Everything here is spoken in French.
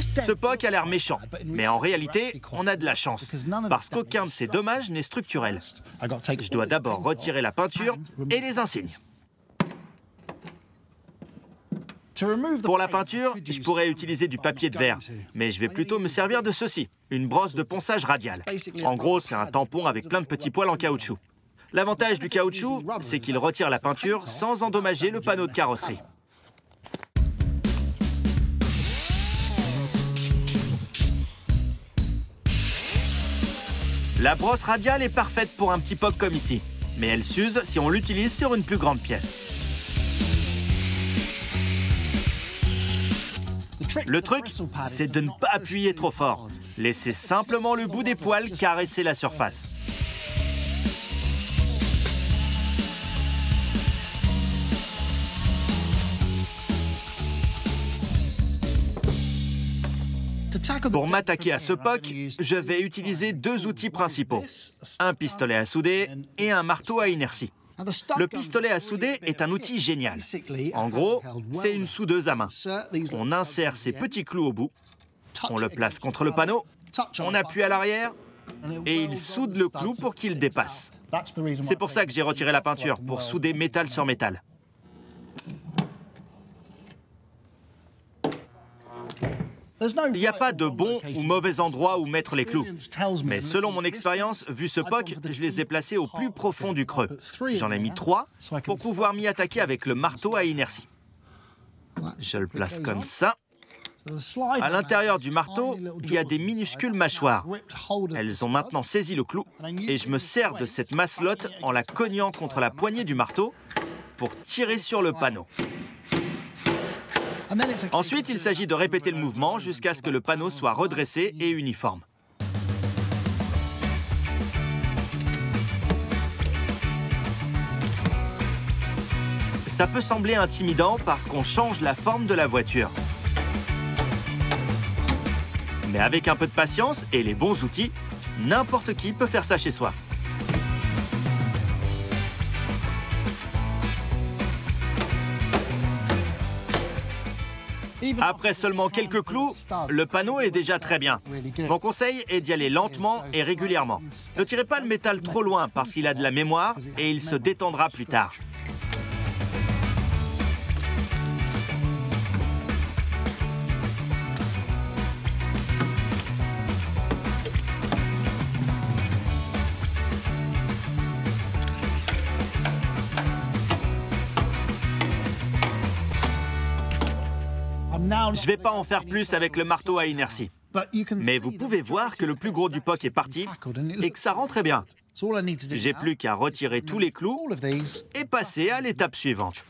Ce POC a l'air méchant, mais en réalité, on a de la chance, parce qu'aucun de ces dommages n'est structurel. Je dois d'abord retirer la peinture et les insignes. Pour la peinture, je pourrais utiliser du papier de verre, mais je vais plutôt me servir de ceci, une brosse de ponçage radiale. En gros, c'est un tampon avec plein de petits poils en caoutchouc. L'avantage du caoutchouc, c'est qu'il retire la peinture sans endommager le panneau de carrosserie. La brosse radiale est parfaite pour un petit POC comme ici, mais elle s'use si on l'utilise sur une plus grande pièce. Le truc, c'est de ne pas appuyer trop fort. Laissez simplement le bout des poils caresser la surface. Pour m'attaquer à ce POC, je vais utiliser deux outils principaux, un pistolet à souder et un marteau à inertie. Le pistolet à souder est un outil génial. En gros, c'est une soudeuse à main. On insère ces petits clous au bout, on le place contre le panneau, on appuie à l'arrière et il soude le clou pour qu'il dépasse. C'est pour ça que j'ai retiré la peinture, pour souder métal sur métal. Il n'y a pas de bon ou mauvais endroit où mettre les clous. Mais selon mon expérience, vu ce POC, je les ai placés au plus profond du creux. J'en ai mis 3 pour pouvoir m'y attaquer avec le marteau à inertie. Je le place comme ça. À l'intérieur du marteau, il y a des minuscules mâchoires. Elles ont maintenant saisi le clou et je me sers de cette masselotte en la cognant contre la poignée du marteau pour tirer sur le panneau. Ensuite, il s'agit de répéter le mouvement jusqu'à ce que le panneau soit redressé et uniforme. Ça peut sembler intimidant parce qu'on change la forme de la voiture. Mais avec un peu de patience et les bons outils, n'importe qui peut faire ça chez soi. Après seulement quelques clous, le panneau est déjà très bien. Mon conseil est d'y aller lentement et régulièrement. Ne tirez pas le métal trop loin parce qu'il a de la mémoire et il se détendra plus tard. Je ne vais pas en faire plus avec le marteau à inertie. Mais vous pouvez voir que le plus gros du POC est parti et que ça rend très bien. J'ai plus qu'à retirer tous les clous et passer à l'étape suivante.